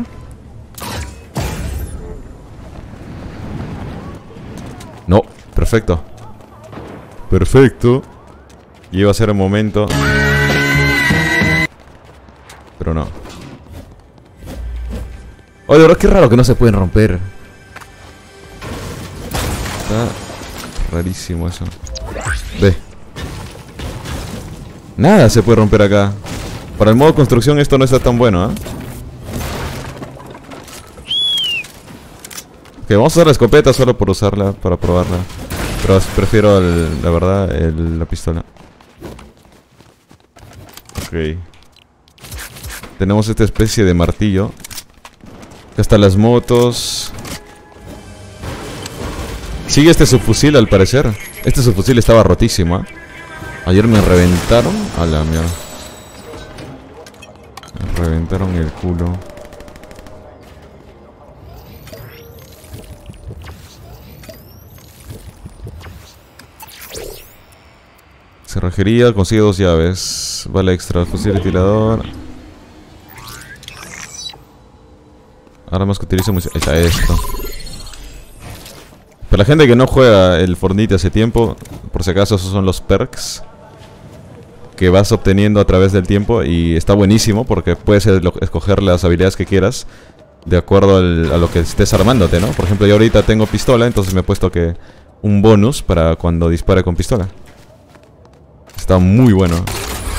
No, perfecto. Perfecto. Y iba a ser el momento, pero no. Oh, de verdad, qué raro que no se pueden romper. Está rarísimo eso. Ve. Nada se puede romper acá. Para el modo construcción esto no está tan bueno, ¿eh? Ok, vamos a usar la escopeta solo por usarla, para probarla. Pero prefiero, la verdad, la pistola. Ok. Tenemos esta especie de martillo. Acá están las motos. Sigue este subfusil al parecer. Este subfusil estaba rotísimo, ¿eh? Ayer me reventaron. A la mierda. Me reventaron el culo. Cerrajería, consigue 2 llaves. Vale extra, fusil ventilador. Armas que utilizo mucho. Está esto. Para la gente que no juega el Fortnite hace tiempo, por si acaso esos son los perks que vas obteniendo a través del tiempo. Y está buenísimo porque puedes escoger las habilidades que quieras de acuerdo a lo que estés armándote, ¿no? Por ejemplo, yo ahorita tengo pistola, entonces me he puesto que un bonus para cuando dispare con pistola. Está muy bueno.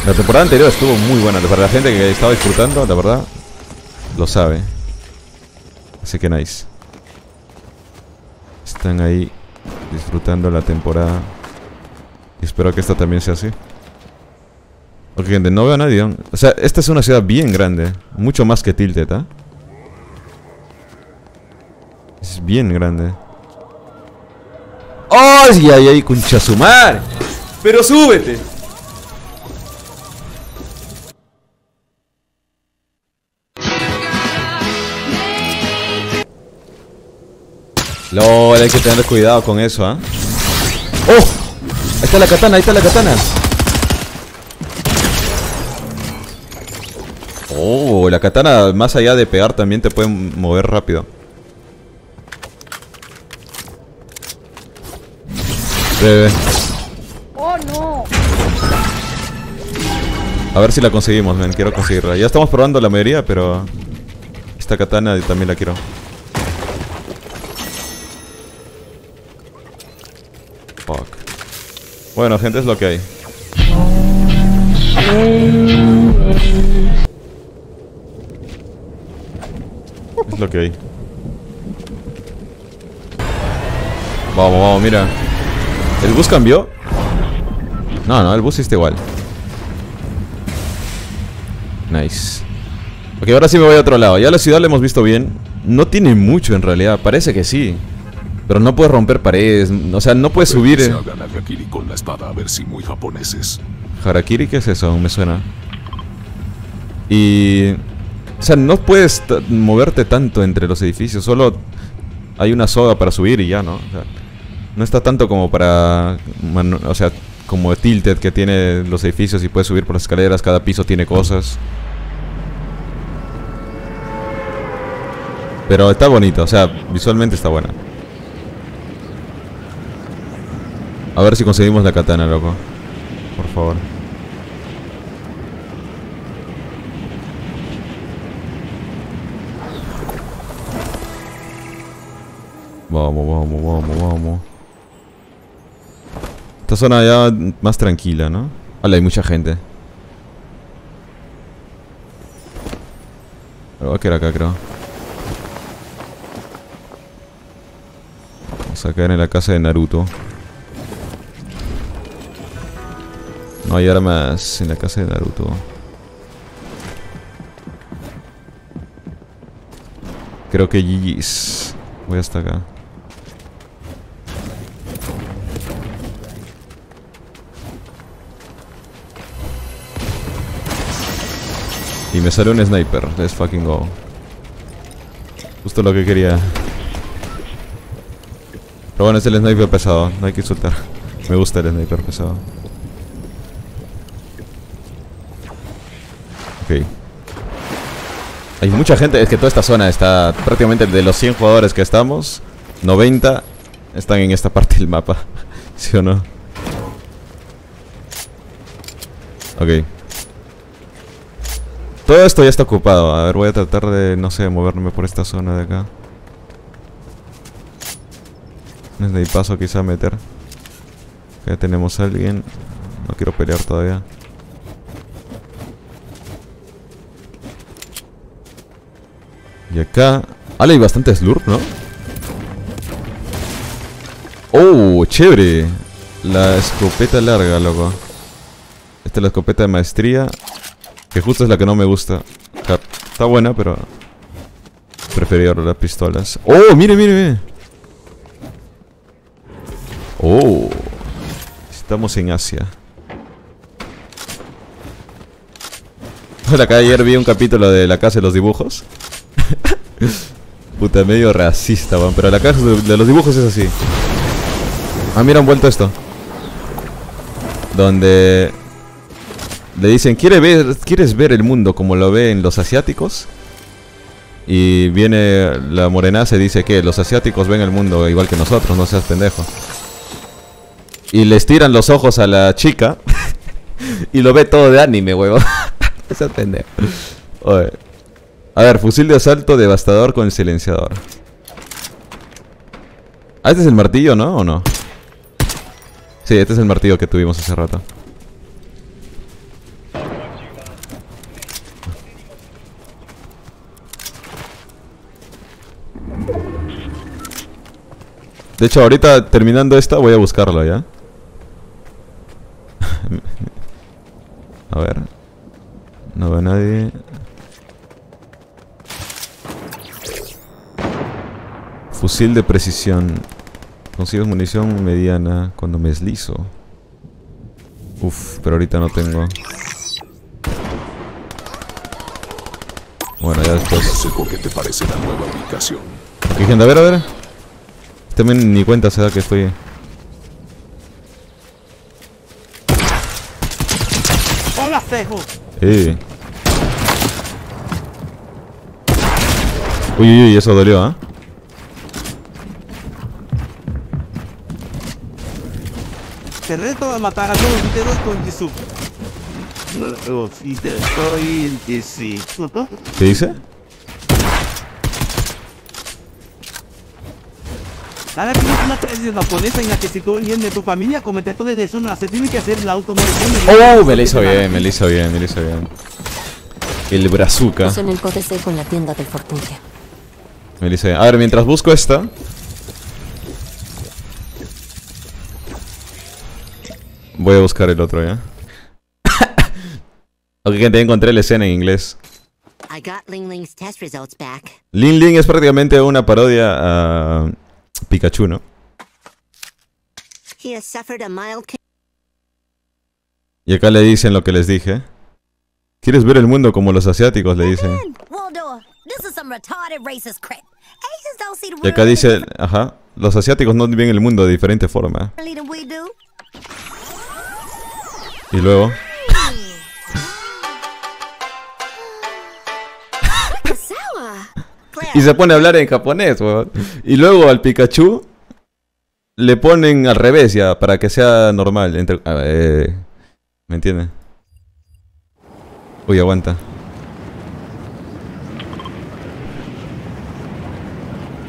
La temporada anterior estuvo muy buena. Para la gente que estaba disfrutando, la verdad, lo sabe. Así que nice. Están ahí disfrutando la temporada. Y espero que esta también sea así. Ok, gente, no veo a nadie. O sea, esta es una ciudad bien grande. Mucho más que Tilted, ¿ah? Es bien grande. ¡Ay, ay, ay! ¡Conchazumar! ¡Pero súbete! LOL, hay que tener cuidado con eso, ¿ah? ¿Eh? ¡Oh! Ahí está la katana, ahí está la katana. Oh, la katana, más allá de pegar, también te puede mover rápido. Breve. Oh, no. A ver si la conseguimos, men, quiero conseguirla. Ya estamos probando la mayoría, pero esta katana también la quiero. Fuck. Bueno, gente, es lo que hay. Es lo que hay. Vamos, vamos, mira. ¿El bus cambió? No, no, el bus está igual. Nice. Ok, ahora sí me voy a otro lado. Ya la ciudad la hemos visto bien. No tiene mucho en realidad, parece que sí. Pero no puedes romper paredes, o sea, no puedes subir. Se hagan harakiri con la espada, a ver si muy japoneses. ¿Harakiri qué es eso? Me suena. Y... o sea, no puedes moverte tanto entre los edificios. Solo hay una soga para subir y ya, ¿no? O sea, no está tanto como para... o sea, como Tilted, que tiene los edificios y puedes subir por las escaleras. Cada piso tiene cosas. Pero está bonito, o sea, visualmente está buena. A ver si conseguimos la katana, loco. Por favor. Vamos, vamos, vamos, vamos. Esta zona ya más tranquila, ¿no? Hola, hay mucha gente. Pero va a quedar acá, creo. Vamos a caer en la casa de Naruto. No hay armas en la casa de Naruto. Creo que GG's. Voy hasta acá. Y me sale un sniper. Let's fucking go. Justo lo que quería. Pero bueno, es el sniper pesado. No hay que insultar. Me gusta el sniper pesado. Ok. Hay mucha gente. Es que toda esta zona está... prácticamente de los 100 jugadores que estamos, 90 están en esta parte del mapa. ¿Sí o no? Ok. Todo esto ya está ocupado. A ver, voy a tratar de, no sé, moverme por esta zona de acá. Desde ahí paso quizá meter. Acá tenemos a alguien. No quiero pelear todavía. Y acá... ¡Ale! Hay bastante slurp, ¿no? ¡Oh! ¡Chévere! La escopeta larga, loco. Esta es la escopeta de maestría. Que justo es la que no me gusta. Está buena, pero... prefería las pistolas. ¡Oh! ¡Mire, mire, mire! ¡Oh! Estamos en Asia. Hola, acá ayer vi un capítulo de La Casa de los Dibujos. Puta, medio racista, man. Pero La Casa de los Dibujos es así. Ah, mira, han vuelto esto. Donde... le dicen, ¿quieres ver el mundo como lo ven los asiáticos? Y viene la morenaza y dice que los asiáticos ven el mundo igual que nosotros, no seas pendejo. Y les tiran los ojos a la chica y lo ve todo de anime, huevo. No seas pendejo. Oye. A ver, fusil de asalto devastador con el silenciador. Ah, este es el martillo, ¿no? ¿O no? Sí, este es el martillo que tuvimos hace rato. De hecho, ahorita terminando esta voy a buscarlo, ¿ya? A ver. No veo a nadie. Fusil de precisión. Consigo munición mediana cuando me deslizo. Uf, pero ahorita no tengo. Bueno, ya después. No sé por qué te parece la nueva ubicación. Y gente, a ver, a ver. También ni cuenta se da que estoy. ¡Hola, Ceju! Uy, uy, uy, eso dolió, ¿ah? Te reto a matar a todos los con Jesús. ¿Qué dice? Cada vez que es una tradición japonesa en la que si tú vienes de tu familia cometes todo desde una, se tiene que hacer la automoción. Oh, me lo hizo bien, me lo hizo bien, me lo hizo bien. El brazuca. En el coche con la tienda del Fortnite. Me lo hizo bien. A ver, mientras busco esta. Voy a buscar el otro, ¿ya? Ok, gente, encontré la escena en inglés. Ling Ling es prácticamente una parodia a Pikachu, ¿no? Y acá le dicen lo que les dije. ¿Quieres ver el mundo como los asiáticos? Le dicen. Y acá dice, ajá, los asiáticos no ven el mundo de diferente forma. Y luego. Y se pone a hablar en japonés, weón. Y luego al Pikachu le ponen al revés ya, para que sea normal. Entre, ¿me entiendes? Uy, aguanta.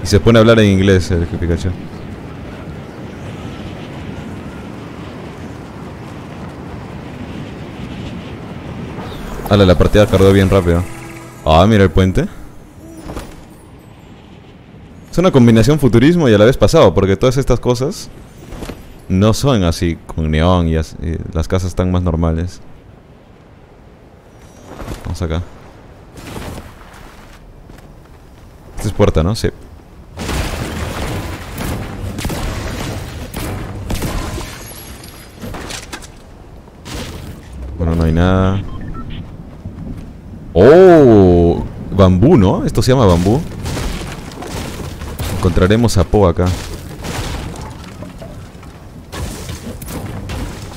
Y se pone a hablar en inglés el Pikachu. Ala, la partida cargó bien rápido. Ah, mira el puente. Es una combinación futurismo y a la vez pasado, porque todas estas cosas no son así con neón y así, y las casas están más normales. Vamos acá. Esta es puerta, ¿no? Sí. Bueno, no hay nada. ¡Oh! Bambú, ¿no? Esto se llama bambú. Encontraremos a Po acá.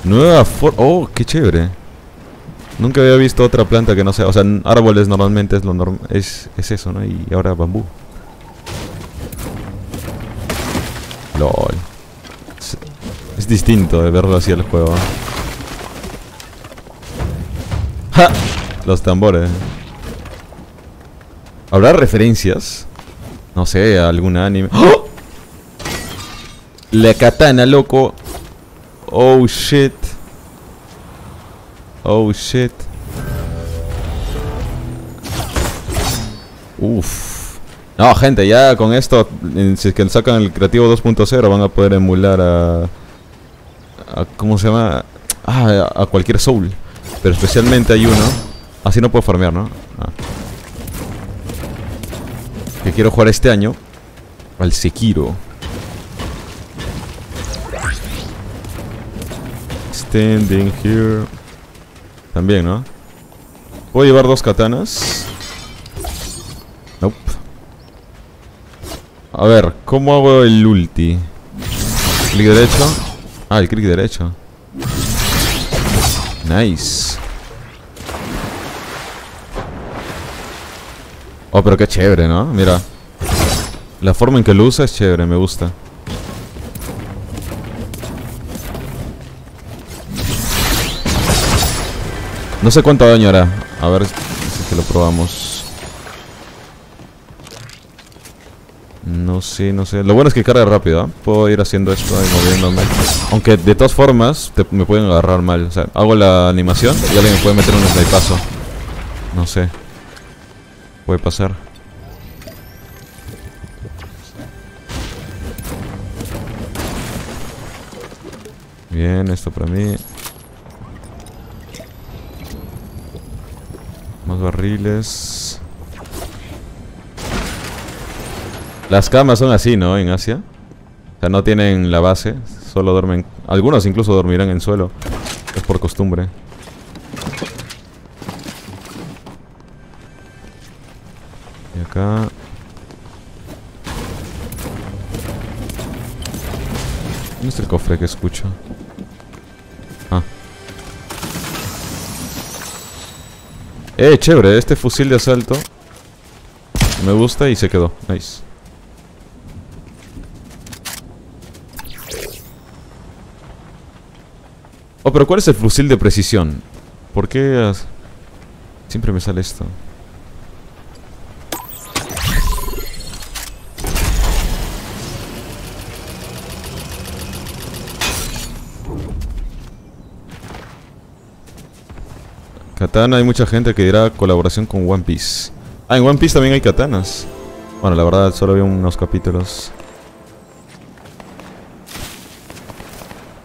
Nueva forma. Oh, qué chévere. Nunca había visto otra planta que no sea. O sea, árboles normalmente es lo normal. Es eso, ¿no? Y ahora bambú. LOL. Es distinto de verlo así al juego. ¡Ja! Los tambores. ¿Habrá referencias? No sé, algún anime. ¡Oh! La katana, loco. Oh shit. Oh shit. Uff. No, gente, ya con esto, si es que sacan el creativo 2.0, van a poder emular a ¿cómo se llama? Ah, a cualquier soul. Pero especialmente hay uno. Así no puedo farmear, ¿no? Ah. Que quiero jugar este año al Sekiro. Standing here. También, ¿no? ¿Puedo llevar dos katanas? Nope. A ver, ¿cómo hago el ulti? Clic derecho. Ah, el clic derecho. Nice. Oh, pero qué chévere, ¿no? Mira. La forma en que lo usa es chévere, me gusta. No sé cuánto daño hará. A ver si que lo probamos. No sé, no sé. Lo bueno es que carga rápido, ¿eh? Puedo ir haciendo esto y moviéndome. Aunque de todas formas me pueden agarrar mal. O sea, hago la animación y alguien me puede meter un snipazo. No sé. Puede pasar. Bien, esto para mí. Más barriles. Las camas son así, ¿no? En Asia. O sea, no tienen la base. Solo duermen. Algunos incluso dormirán en suelo. Es por costumbre. Y acá. ¿Dónde está el cofre que escucho? Ah. Chévere, este fusil de asalto me gusta y se quedó, nice. Oh, pero ¿cuál es el fusil de precisión? ¿Por qué siempre me sale esto? Katana, hay mucha gente que dirá colaboración con One Piece. Ah, en One Piece también hay katanas. Bueno, la verdad, solo vi unos capítulos.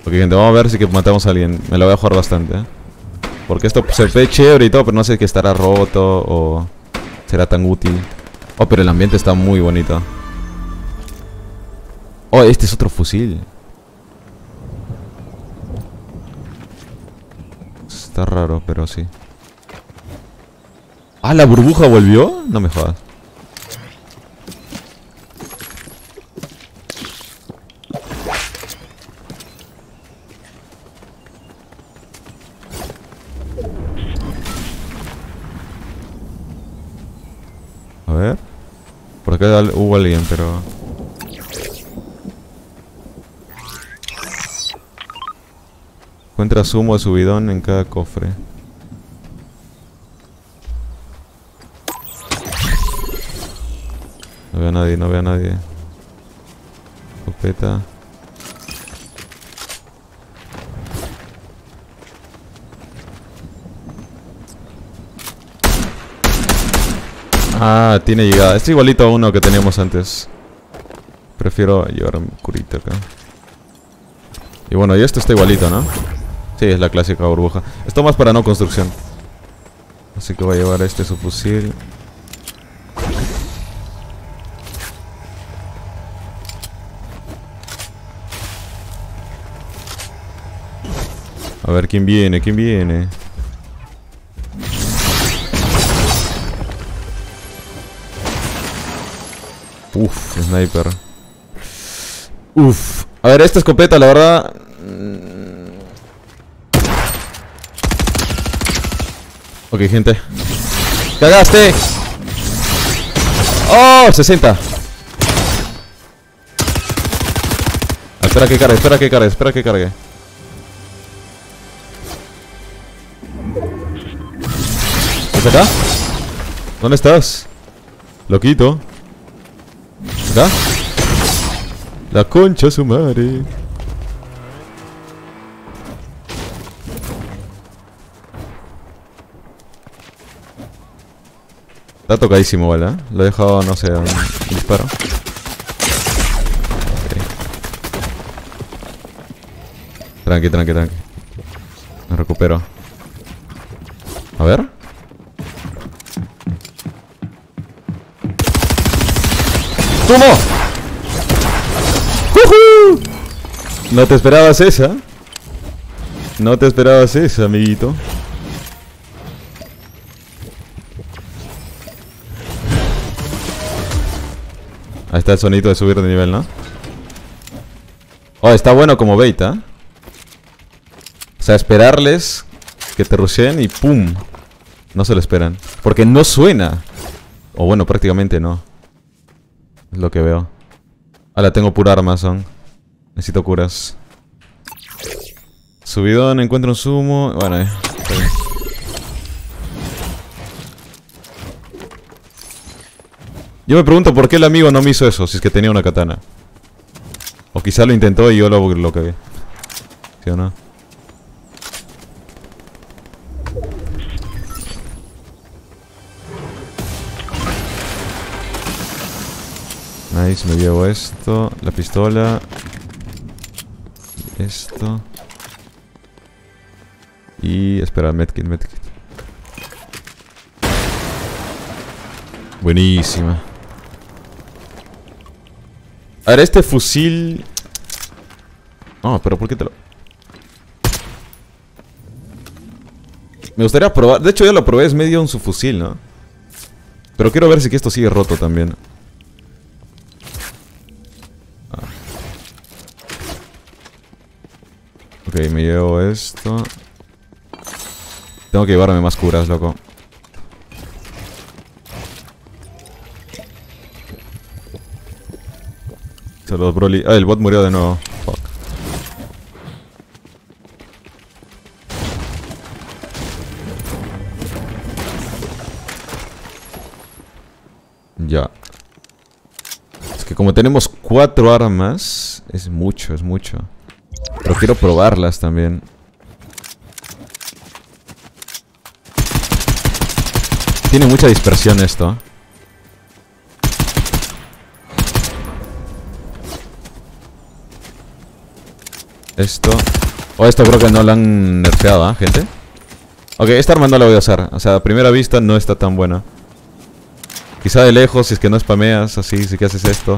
Ok, gente, vamos a ver si que matamos a alguien. Me la voy a jugar bastante, ¿eh? Porque esto se ve chévere y todo, pero no sé que estará roto o será tan útil. Oh, pero el ambiente está muy bonito. Oh, este es otro fusil. Está raro, pero sí. Ah, la burbuja volvió. No me jodas. A ver. Por acá hubo alguien, pero... Encuentra zumo de su bidón en cada cofre. No veo a nadie, no veo a nadie. Escopeta. Ah, tiene llegada. Es igualito a uno que teníamos antes. Prefiero llevar un curito acá. Y bueno, y esto está igualito, ¿no? Sí, es la clásica burbuja. Esto más para no construcción. Así que voy a llevar este su fusil. A ver quién viene, quién viene. Uf, sniper. Uf. A ver, esta escopeta, la verdad... Ok, gente. ¡Cagaste! ¡Oh! 60. Espera que cargue, espera que cargue, espera que cargue. ¿Estás acá? ¿Dónde estás? Loquito. ¿Acá? La concha su madre. Está tocadísimo, ¿vale? Lo he dejado, no sé, un disparo. Okay. Tranqui, tranqui, tranqui. Me recupero. A ver. ¡Tumo! ¡Jujú! No te esperabas esa. No te esperabas esa, amiguito. Ahí está el sonito de subir de nivel, ¿no? Oh, está bueno como beta. O sea, esperarles que te rusheen y ¡pum! No se lo esperan. Porque no suena. O bueno, prácticamente no. Es lo que veo. Ahora tengo pura arma, son. Necesito curas. Subidón, encuentro un zumo. Bueno, está bien. Yo me pregunto por qué el amigo no me hizo eso, si es que tenía una katana. O quizá lo intentó y yo lo cagué. ¿Sí o no? Nice, me llevo esto. La pistola. Esto. Y espera, medkit. Buenísima. A ver, este fusil... No, pero ¿por qué te lo...? Me gustaría probar... De hecho ya lo probé, es medio un subfusil, ¿no? Pero quiero ver si que esto sigue roto también. Ok, me llevo esto. Tengo que llevarme más curas, loco. Saludos, Broly. Ah, el bot murió de nuevo. Fuck. Ya. Es que como tenemos 4 armas, es mucho, es mucho. Pero quiero probarlas también. Tiene mucha dispersión esto. Esto. Oh, esto creo que no lo han nerfeado, ¿eh, gente? Ok, esta arma no la voy a usar. O sea, a primera vista no está tan buena. Quizá de lejos, si es que no spameas, así, si que haces esto.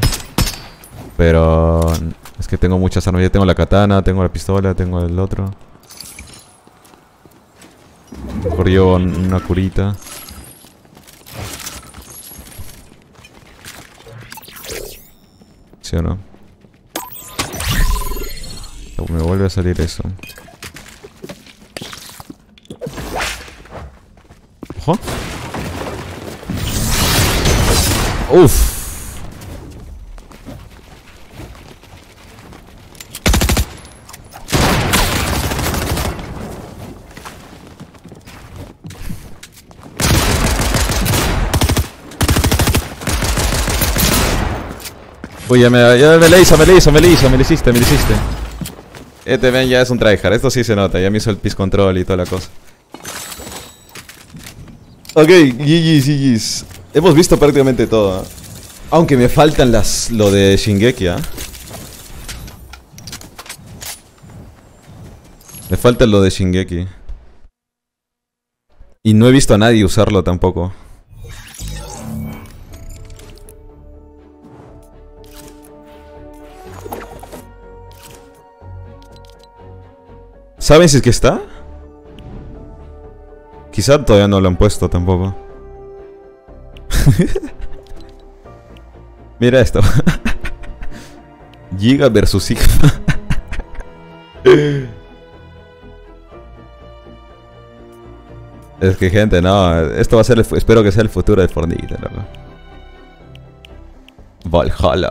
Pero... es que tengo muchas armas. Ya tengo la katana, tengo la pistola, tengo el otro. Mejor llevo una curita. ¿Sí o no? Me vuelve a salir eso. Ojo. Uff. Uy, ya me le hiciste. Este ven ya es un tryhard, esto sí se nota, ya me hizo el pis control y toda la cosa. Ok, GG's. Hemos visto prácticamente todo, ¿eh? Aunque me faltan las... lo de Shingeki, ¿eh? Me falta lo de Shingeki. Y no he visto a nadie usarlo tampoco. ¿Saben si es que está? Quizá todavía no lo han puesto tampoco. Mira esto. Giga versus Sigma. Es que gente, no. Esto va a ser el... Espero que sea el futuro de Fortnite, loco. Valhalla.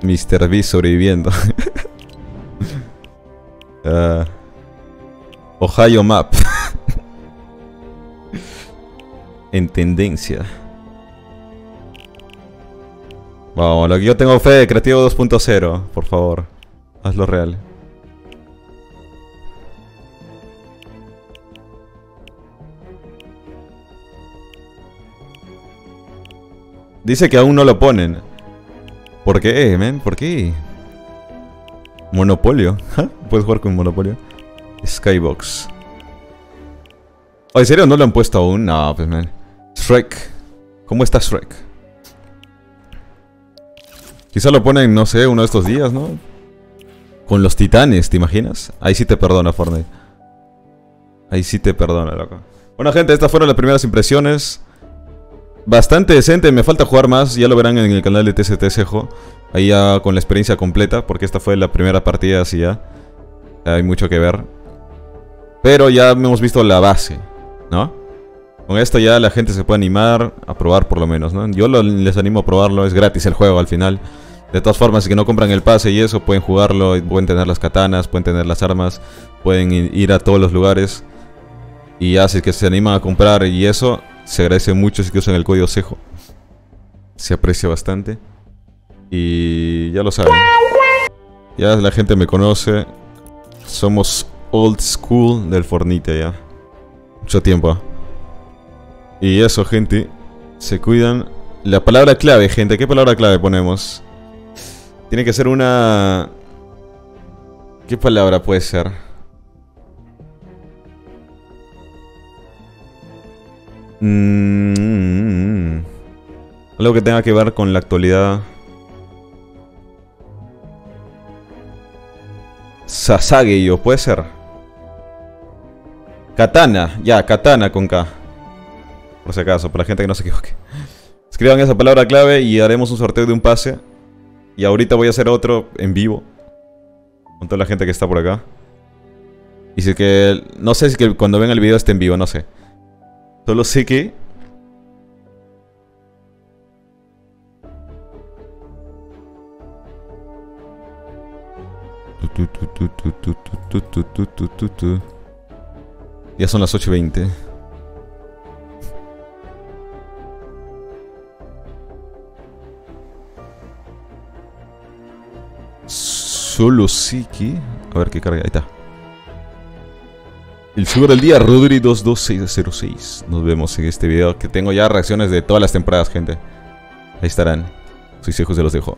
Mr. B sobreviviendo. Ohio Map. En tendencia. Vamos, lo que yo tengo fe de Creativo 2.0. Por favor, hazlo real. Dice que aún no lo ponen. ¿Por qué, men? ¿Por qué? Monopolio. Puedes jugar con Monopolio. Skybox. Oh, ¿en serio no lo han puesto aún? No, pues, men. Shrek. ¿Cómo está Shrek? Quizá lo ponen, no sé, uno de estos días, ¿no? Con los titanes, ¿te imaginas? Ahí sí te perdona, Fortnite. Ahí sí te perdona, loco. Bueno, gente, estas fueron las primeras impresiones. Bastante decente, me falta jugar más, ya lo verán en el canal de TCT C3JO. Ahí ya con la experiencia completa, porque esta fue la primera partida, así ya hay mucho que ver. Pero ya hemos visto la base, ¿no? Con esto ya la gente se puede animar a probar por lo menos, ¿no? Yo les animo a probarlo, es gratis el juego al final. De todas formas, si no compran el pase y eso, pueden jugarlo, pueden tener las katanas, pueden tener las armas, pueden ir a todos los lugares. Y ya si es que se animan a comprar y eso... Se agradece mucho si que usan el código C3JO. Se aprecia bastante. Y ya lo saben. Ya la gente me conoce. Somos old school del Fortnite ya. Mucho tiempo. Y eso, gente. Se cuidan. La palabra clave, gente. ¿Qué palabra clave ponemos? Tiene que ser una... ¿Qué palabra puede ser? Algo que tenga que ver con la actualidad. Sasageyo, puede ser. Katana, ya, katana con K. Por si acaso, para la gente que no se equivoque. Escriban esa palabra clave y haremos un sorteo de un pase. Y ahorita voy a hacer otro en vivo con toda la gente que está por acá. Y si que... no sé si que cuando ven el video esté en vivo, no sé. Solo sé que... ya son las 8:20. Solo Siki. A ver qué carga. Ahí está. El sugar del día, Rodri22606. Nos vemos en este video, que tengo ya reacciones de todas las temporadas, gente. Ahí estarán. Sus hijos se los dejo.